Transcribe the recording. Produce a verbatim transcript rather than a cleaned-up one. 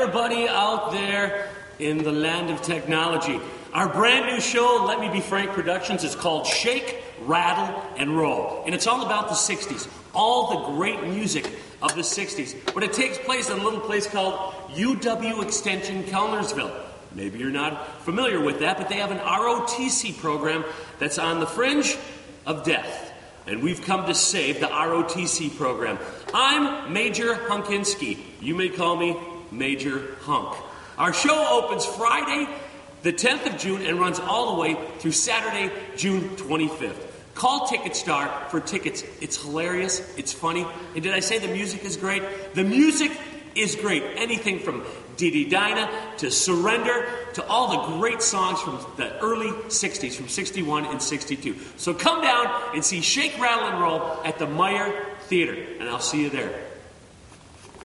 everybody out there in the land of technology. Our brand new show, Let Me Be Frank Productions, is called Shake, Rattle and Roll. And it's all about the sixties, all the great music of the sixties. But it takes place in a little place called U W Extension Kellnersville. Maybe you're not familiar with that, but they have an R O T C program that's on the fringe of death. And we've come to save the R O T C program. I'm Major Hunkinski. You may call me Major Hunk. Our show opens Friday, the tenth of June, and runs all the way through Saturday, June twenty-fifth. Call Ticket Star for tickets. It's hilarious. It's funny. And did I say the music is great? The music is great. Anything from Dee Dee Dinah to Surrender to all the great songs from the early sixties, from sixty-one and sixty-two. So come down and see Shake, Rattle, and Roll at the Meyer Theatre, and I'll see you there.